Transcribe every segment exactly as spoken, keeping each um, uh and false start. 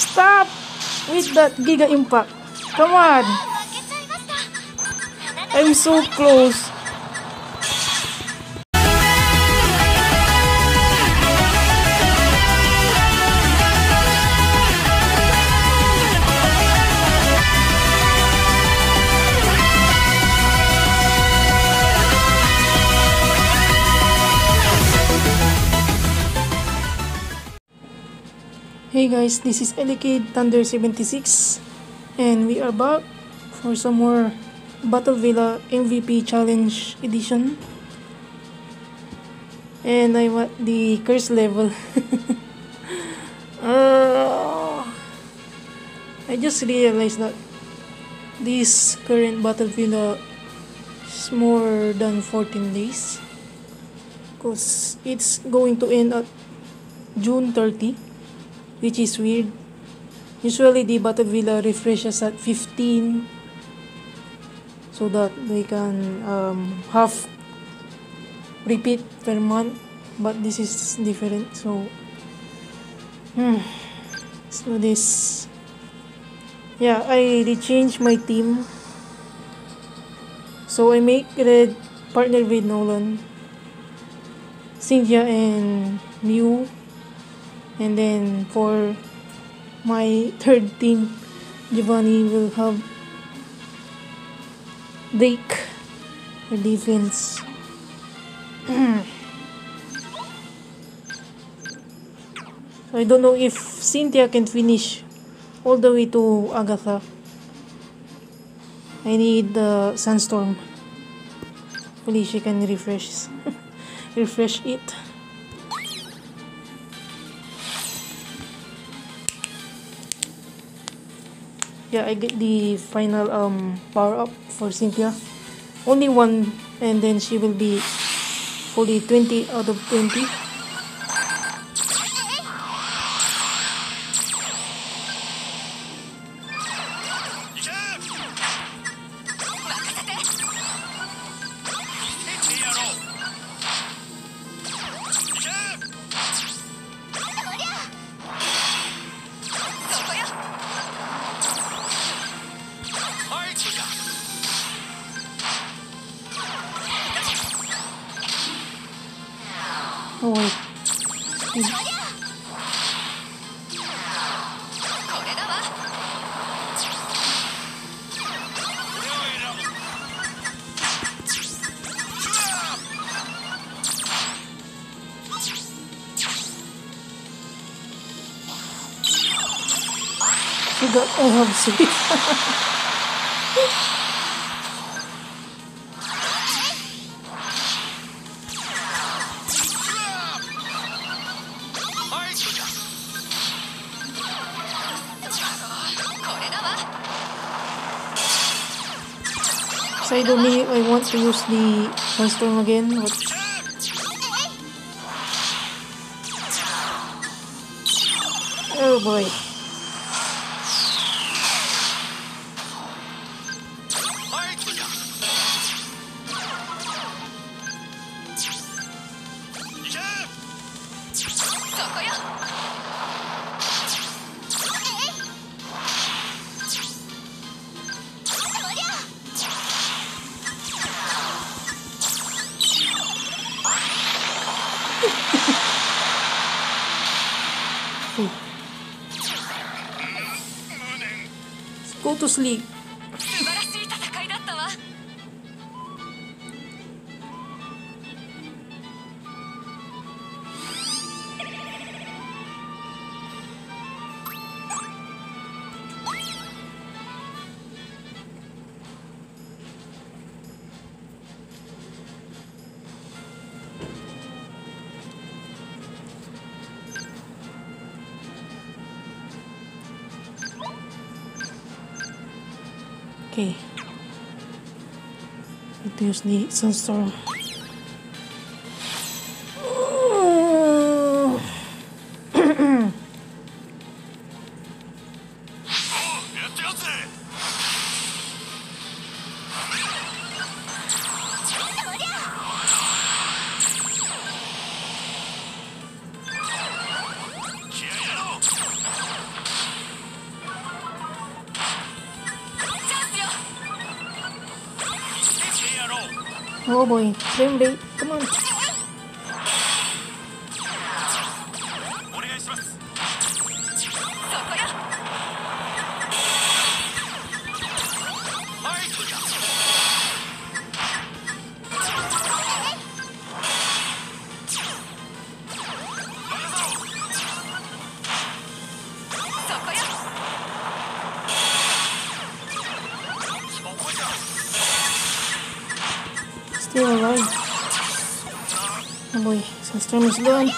Stop with that Giga Impact. Come on. I'm so close. Hey guys, this is Elekid Thunder seventy-six and we are back for some more Battle Villa M V P Challenge edition. And I want the curse level. uh, I just realized that this current Battle Villa is more than fourteen days, because it's going to end at June thirtieth. Which is weird. Usually the Battle Villa refreshes at fifteen, so that they can um, half repeat per month, but this is different. So hmm. let's do this. Yeah, I rechanged my team. So I make Red partner with Nolan Sinja and Mew. And then for my third team, Giovanni will have Drake for defense. I don't know if Cynthia can finish all the way to Agatha. I need the uh, Sandstorm. Hopefully she can refresh, refresh it. Yeah, I get the final um power up for Cynthia. Only one, and then she will be fully twenty out of twenty. Oh wait. She got all of sweet. I don't need, I want to use the Sandstorm again, but oh boy. Go to sleep. Okay, let's use the Sandstorm. Oh boy, frame rate, come on. Still alive. Oh boy, Sandstorm is gone.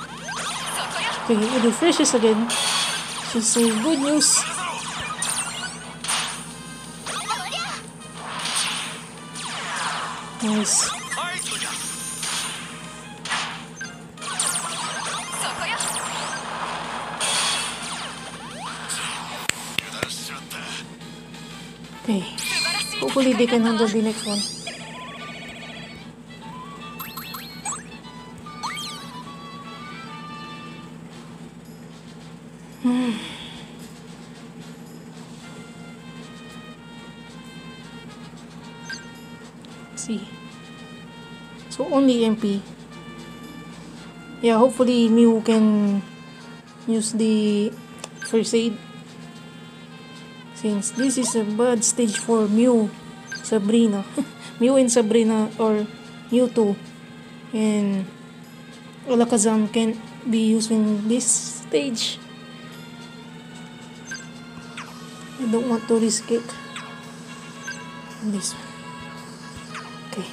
Okay, it refreshes again. She's saying good news. Nice. Okay. Hopefully they can handle the next one. See, so only M P. Yeah, hopefully Mew can use the first aid, since this is a bad stage for Mew, Sabrina, Mew and Sabrina, or Mew two, and Alakazam can't be using this stage. I don't want to risk it. This one. Okay.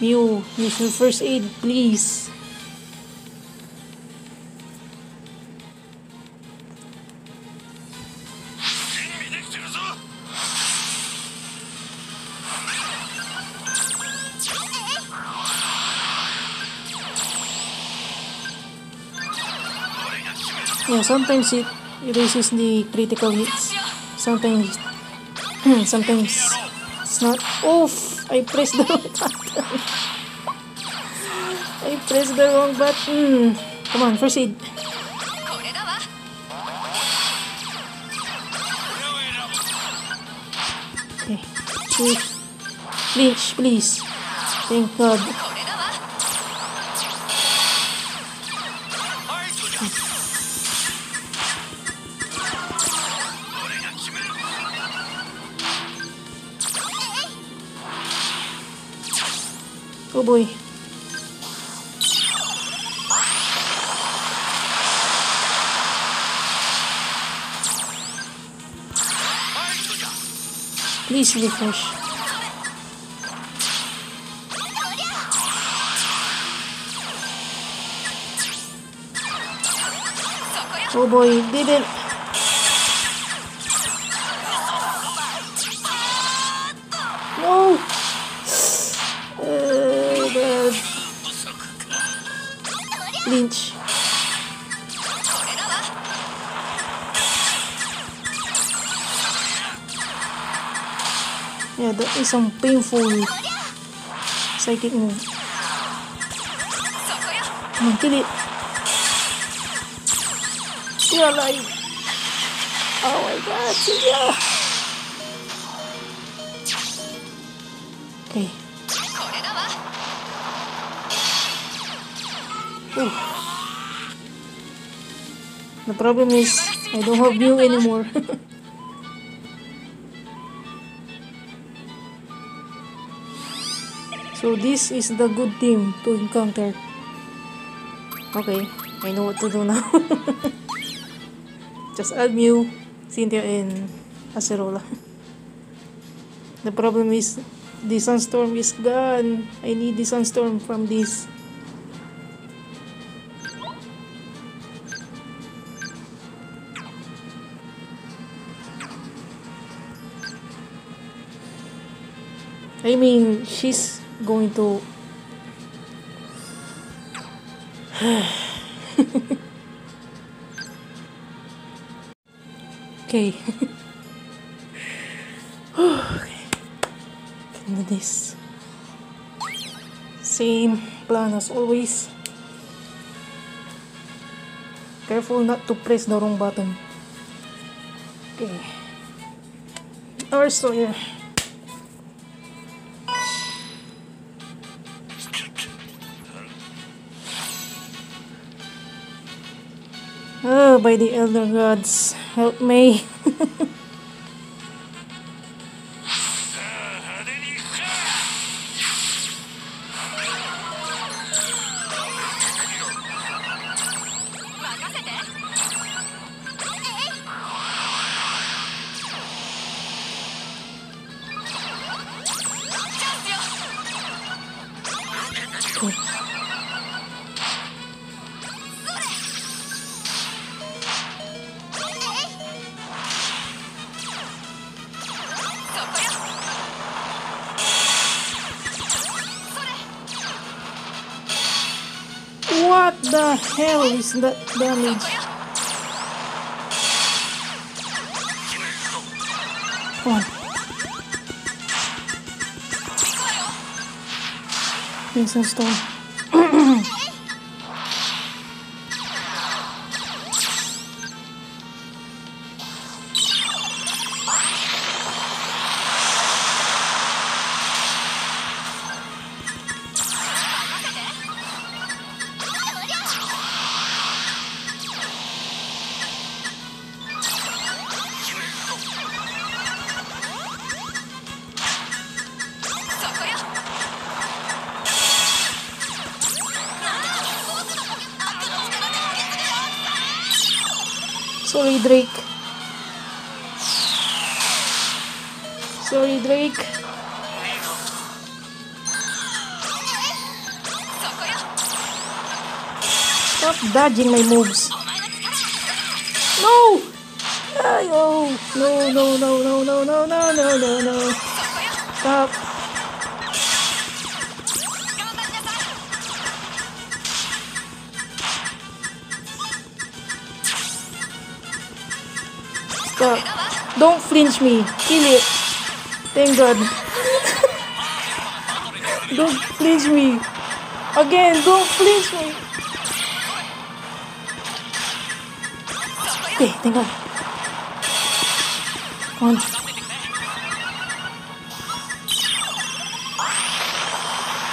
Mew, use your first aid, please. Yeah, sometimes it erases the critical hits. Sometimes, sometimes it's not. Oof! I pressed the wrong button. I pressed the wrong button. Come on, first aid. Okay, please, please. Thank God. Oh boy. Please refresh. Oh boy, it didn't. No. Uh, Lynch. Yeah, that is some painful psychic move. Come on, kill it. Still alive. Oh my god, yeah. Okay. Ooh. The problem is I don't have Mew anymore. So this is the good team to encounter. Okay, I know what to do now. Just add Mew, Cynthia and Acerola. The problem is the Sandstorm is gone. I need the Sandstorm from this. I mean, she's going to... Okay. Okay. Can do this. Same plan as always. Careful not to press the wrong button. Okay. Or Sawyer. Oh, by the elder gods, help me. What the hell is that damage? Come on. Crimson Storm. Sorry, Drake. Sorry, Drake. Stop dodging my moves. No! No, no, no, no, no, no, no, no, no, no. Stop. Stop. Don't flinch me. Kill it. Thank God. Don't flinch me. Again, don't flinch me. Okay, thank God. Come on.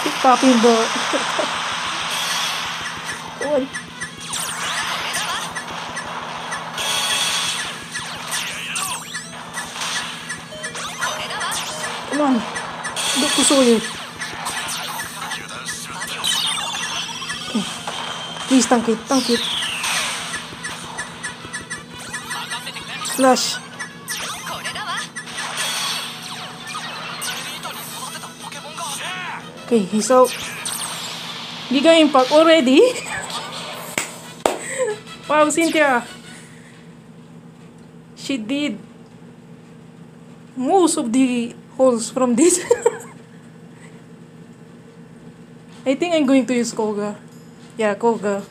Keep popping the... Come on. Come on, look to Sawyer. Okay. Please tank it, tank it. Flash. Okay, he's out. Giga Impact already? Wow, Cynthia. She did most of the holes from this. I think I'm going to use Koga. Yeah, Koga.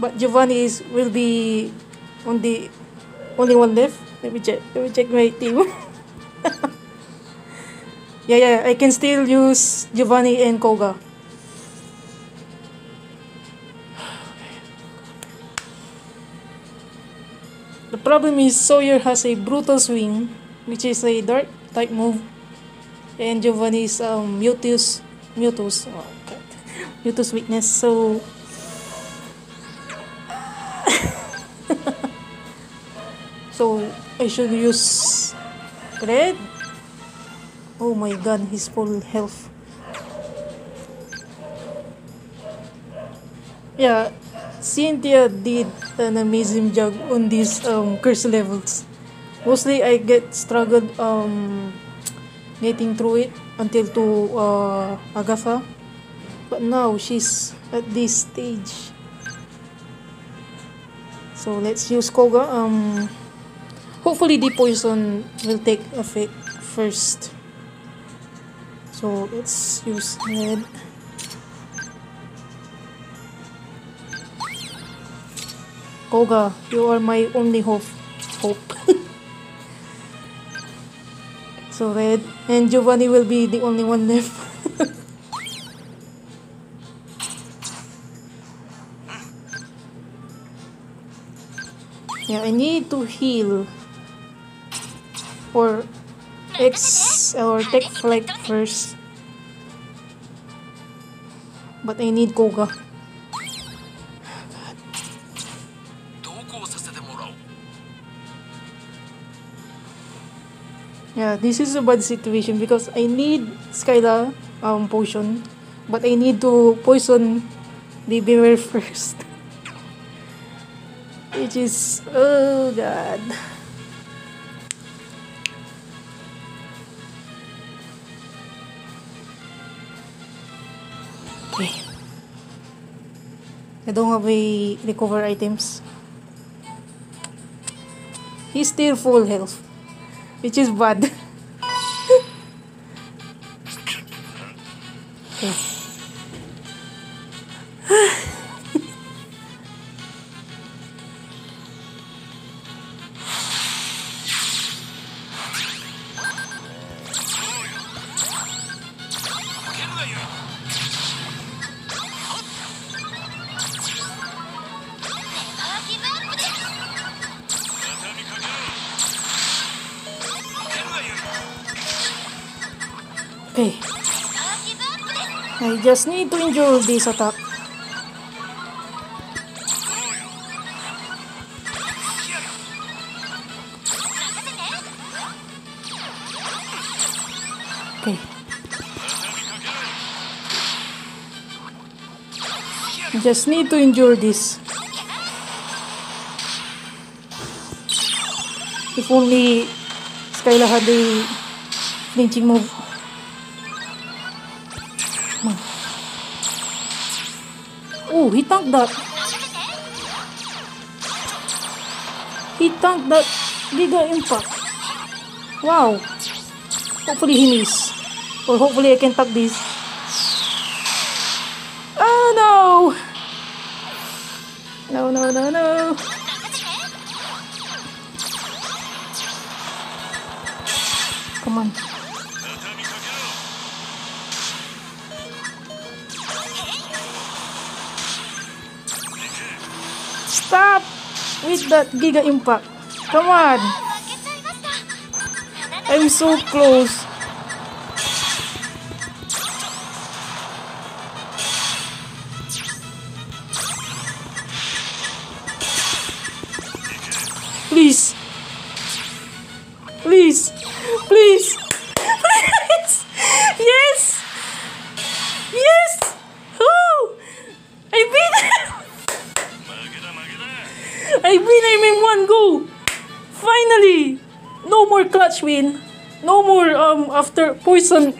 But Giovanni is will be on the only one left. Let me check. Let me check my team. yeah, yeah. I can still use Giovanni and Koga. The problem is Sawyer has a brutal swing, which is a dark type move, and Giovanni's um Mewtwo's Mewtwo's oh god Mewtwo's weakness. So so I should use Red. Oh my god, he's full health. Yeah. Cynthia did an amazing job on these um, curse levels. Mostly I get struggled um, getting through it until to uh, Agatha, but now she's at this stage. So let's use Koga. Um, hopefully the poison will take effect first. So let's use Red. Koga, you are my only hope. hope. So Red and Giovanni will be the only one left. Yeah, I need to heal. Or X or take flight first. But I need Koga. Yeah, this is a bad situation because I need Skyla um, potion, but I need to poison the Beware first. Which is... oh god. Okay. I don't have a recover items. He's still full health. Which is bad. Okay. Okay. I just need to endure this attack. Okay. I just need to endure this. If only Skyla had a flinching move. Oh, he tanked that. He tanked that Giga Impact. Wow. Hopefully he missed. Or hopefully I can tank this. Oh no! No, no, no, no. Come on. Stop with that Giga Impact. Come on. I'm so close. Please. Please. Please. Please. Yes. Yes. Oh. I beat it. I win, I mean one go! Finally! No more clutch win. No more um after poison.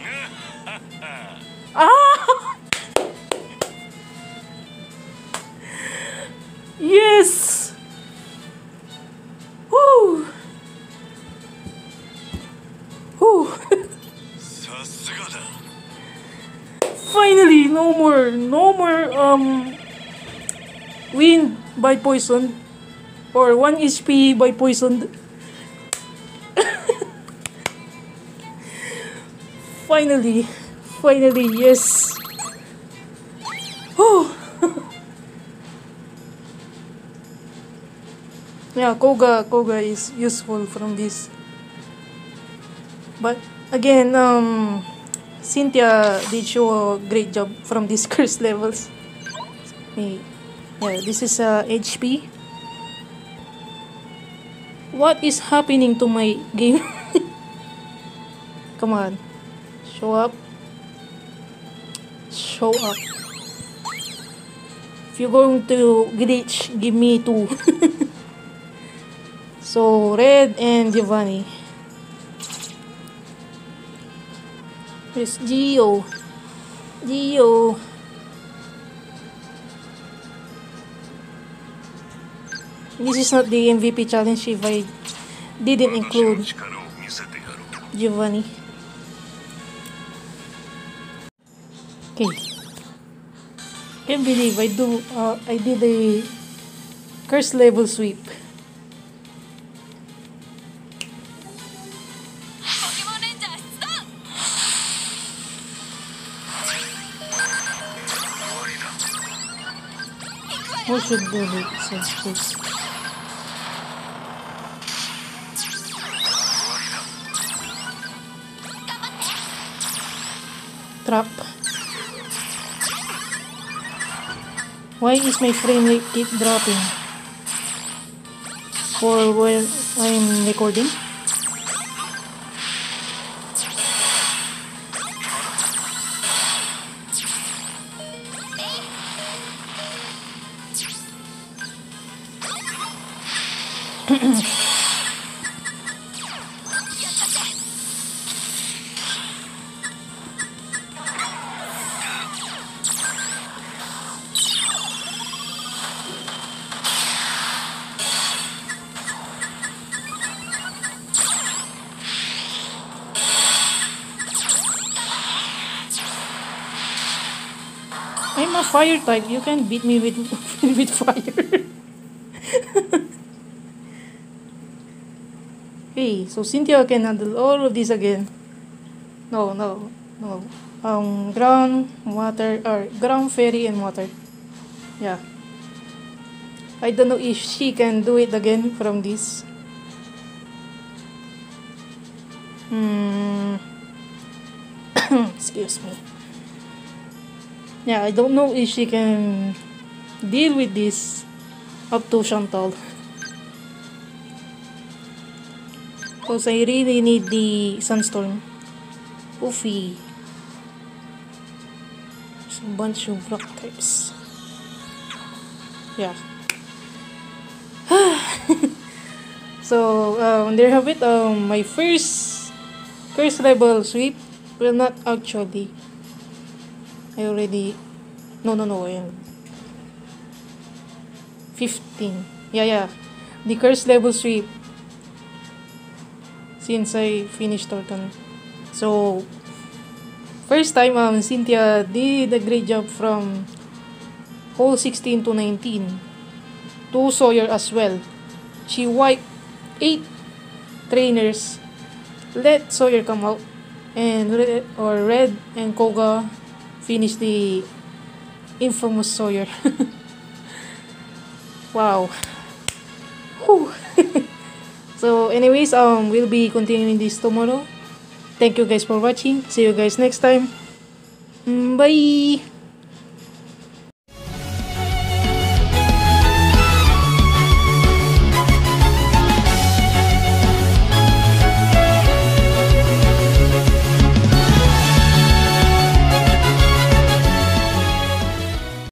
Ah! Yes! Woo! Woo! Finally, no more, no more um win by poison. Or one H P by poisoned. Finally. Finally, yes. Oh. Yeah, Koga, Koga is useful from this. But again, um, Cynthia did show a great job from these curse levels. Yeah, this is uh, H P. What is happening to my game? Come on. Show up. Show up. If you're going to glitch, give me two. So, Red and Giovanni. It's Gio. Gio. This is not the M V P challenge if I didn't include Giovanni. Okay. Can't believe I do. Uh, I did a Curse level sweep. Who should do it? Since Trap. Why is my frame rate keep dropping? For when I'm recording? I'm a fire type, you can't beat me with, with fire. Okay, so Cynthia can handle all of this again. No, no, no. Um, ground, water, or ground, fairy, and water. Yeah. I don't know if she can do it again from this. Hmm. Excuse me. Yeah, I don't know if she can deal with this up to Chantal. Because I really need the Sandstorm. Oofy. There's a bunch of rock types. Yeah. So, um, there you have it. Um, my first curse level sweep. Well, not actually. I already... No, no, no. I am fifteen. Yeah, yeah. The curse level sweep. Since I finished Torton. So, first time, um, Cynthia did a great job from hole sixteen to nineteen. To Sawyer as well. She wiped eight trainers. Let Sawyer come out. And Red, or Red and Koga finish the infamous Sawyer. Wow. Whew. So anyways, um, we'll be continuing this tomorrow. Thank you guys for watching. See you guys next time. Bye!